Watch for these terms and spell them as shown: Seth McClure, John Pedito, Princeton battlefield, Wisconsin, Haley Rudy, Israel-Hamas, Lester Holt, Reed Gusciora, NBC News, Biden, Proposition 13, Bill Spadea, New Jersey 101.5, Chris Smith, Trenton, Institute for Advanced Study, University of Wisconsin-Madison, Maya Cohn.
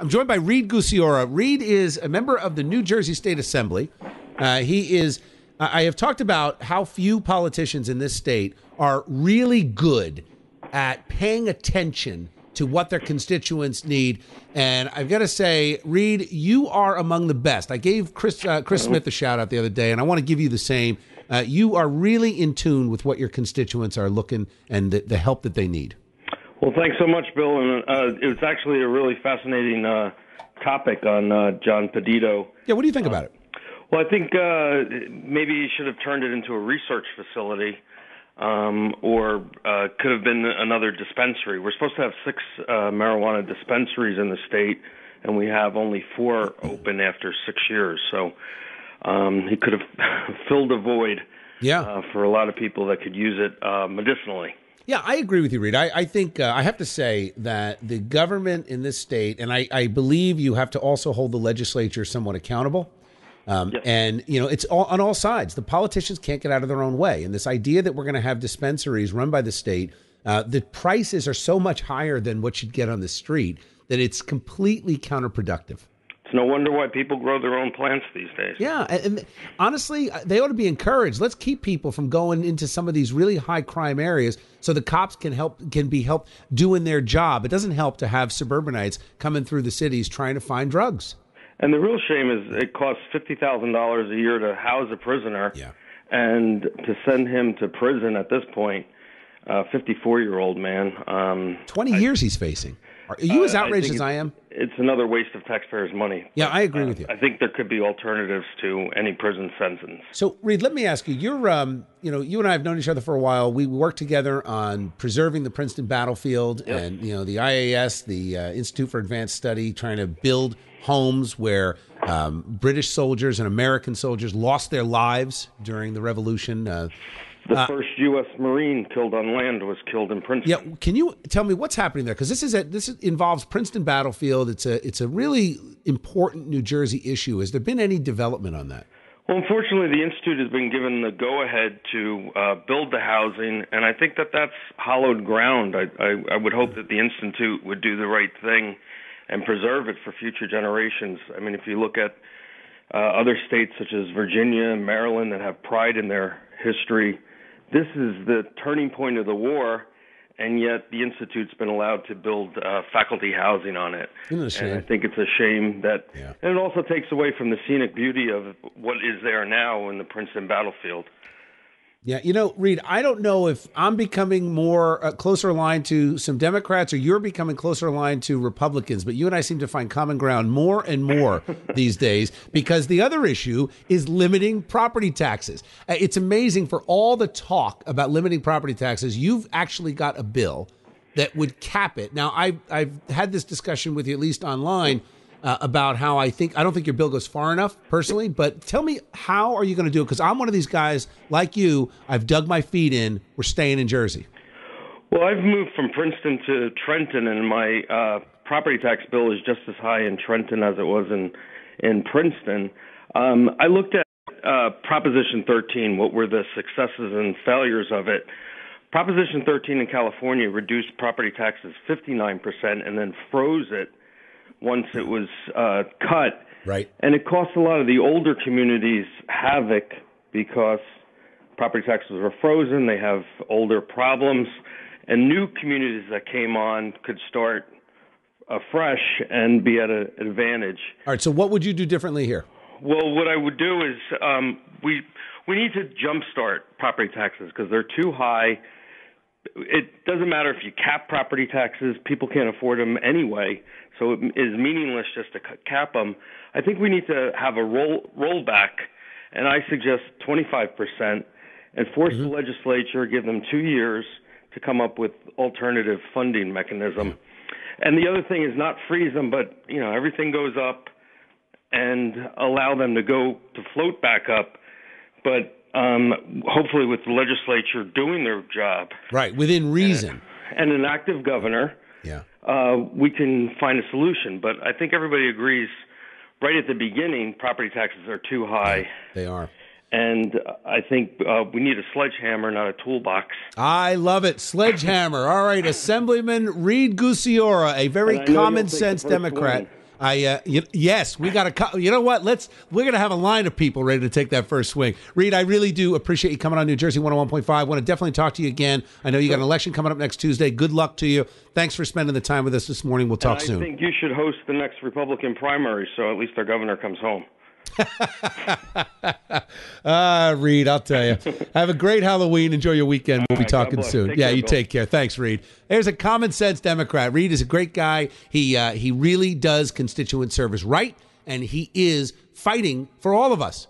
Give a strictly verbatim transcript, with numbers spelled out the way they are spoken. I'm joined by Reed Gusciora. Reed is a member of the New Jersey State Assembly. Uh, he is, I have talked about how few politicians in this state are really good at paying attention to what their constituents need. And I've got to say, Reed, you are among the best. I gave Chris uh, Chris Smith a shout out the other day, and I want to give you the same. Uh, you are really in tune with what your constituents are looking and the, the help that they need. Well, thanks so much, Bill. And uh, it was actually a really fascinating uh, topic on uh, John Pedito. Yeah, what do you think uh, about it? Well, I think uh, maybe you should have turned it into a research facility. Um, or uh, could have been another dispensary. We're supposed to have six uh, marijuana dispensaries in the state, and we have only four open after six years. So um, he could have filled a void yeah. uh, for a lot of people that could use it uh, medicinally. Yeah, I agree with you, Reed. I, I think uh, I have to say that the government in this state, and I, I believe you have to also hold the legislature somewhat accountable. Um, yes. And, you know, it's all, on all sides. The politicians can't get out of their own way. And this idea that we're going to have dispensaries run by the state, uh, the prices are so much higher than what you'd get on the street that it's completely counterproductive. It's no wonder why people grow their own plants these days. Yeah. And, and honestly, they ought to be encouraged. Let's keep people from going into some of these really high crime areas so the cops can help can be helped doing their job. It doesn't help to have suburbanites coming through the cities trying to find drugs. And the real shame is it costs fifty thousand dollars a year to house a prisoner, yeah. and to send him to prison at this point, a fifty-four-year-old man. Um, twenty I, years he's facing. Are you uh, as outraged I as I am? It's another waste of taxpayers' money. Yeah, but, I agree uh, with you. I think there could be alternatives to any prison sentence. So, Reed, let me ask you. You're, um, you know, you and I have known each other for a while. We worked together on preserving the Princeton battlefield, yep. and you know, the I A S, the uh, Institute for Advanced Study, trying to build homes where um, British soldiers and American soldiers lost their lives during the Revolution. Uh, The uh, first U S Marine killed on land was killed in Princeton. Yeah, can you tell me what's happening there? Because this is a, this involves Princeton battlefield. It's a it's a really important New Jersey issue. Has there been any development on that? Well, unfortunately, the Institute has been given the go-ahead to uh, build the housing, and I think that that's hollowed ground. I, I I would hope that the Institute would do the right thing and preserve it for future generations. I mean, if you look at uh, other states such as Virginia and Maryland that have pride in their history. This is the turning point of the war, and yet the Institute's been allowed to build uh, faculty housing on it. Isn't it a shame? And I think it's a shame that yeah. – and it also takes away from the scenic beauty of what is there now in the Princeton battlefield. Yeah, you know, Reed, I don't know if I'm becoming more uh, closer aligned to some Democrats or you're becoming closer aligned to Republicans, but you and I seem to find common ground more and more these days because the other issue is limiting property taxes. Uh, it's amazing for all the talk about limiting property taxes, you've actually got a bill that would cap it. Now, I, I've had this discussion with you, at least online, Uh, about how I think, I don't think your bill goes far enough personally, but tell me, how are you going to do it? Because I'm one of these guys like you. I've dug my feet in. We're staying in Jersey. Well, I've moved from Princeton to Trenton, and my uh, property tax bill is just as high in Trenton as it was in, in Princeton. Um, I looked at uh, Proposition thirteen, what were the successes and failures of it. Proposition thirteen in California reduced property taxes fifty-nine percent and then froze it once it was uh, cut. Right. And it cost a lot of the older communities havoc because property taxes were frozen, they have older problems, and new communities that came on could start afresh and be at an advantage. All right, so what would you do differently here? Well, what I would do is um, we, we need to jumpstart property taxes because they're too high. It doesn't matter if you cap property taxes. People can't afford them anyway, so it is meaningless just to cap them. I think we need to have a roll rollback, and I suggest twenty-five percent, and force mm-hmm. the legislature, give them two years to come up with alternative funding mechanism. Mm-hmm. And the other thing is not freeze them, but you know everything goes up, and allow them to go to float back up, but. Um, hopefully with the legislature doing their job. Right, within reason. And, and an active governor, yeah. uh, we can find a solution. But I think everybody agrees right at the beginning, property taxes are too high. Yeah, they are. And I think uh, we need a sledgehammer, not a toolbox. I love it. Sledgehammer. All right, Assemblyman Reed Gusciora, a very common sense Democrat. One. I uh, you, yes, we got a. You know what? Let's we're gonna have a line of people ready to take that first swing. Reed, I really do appreciate you coming on New Jersey one oh one point five. I want to definitely talk to you again. I know you got an election coming up next Tuesday. Good luck to you. Thanks for spending the time with us this morning. We'll talk and I soon. I think you should host the next Republican primary, so at least our governor comes home. Ah, Reed, I'll tell you. Have a great Halloween. Enjoy your weekend. We'll be talking soon. Take yeah, care, you Bill. Take care. Thanks, Reed. There's a common sense Democrat. Reed is a great guy. He uh, he really does constituent service right, and he is fighting for all of us.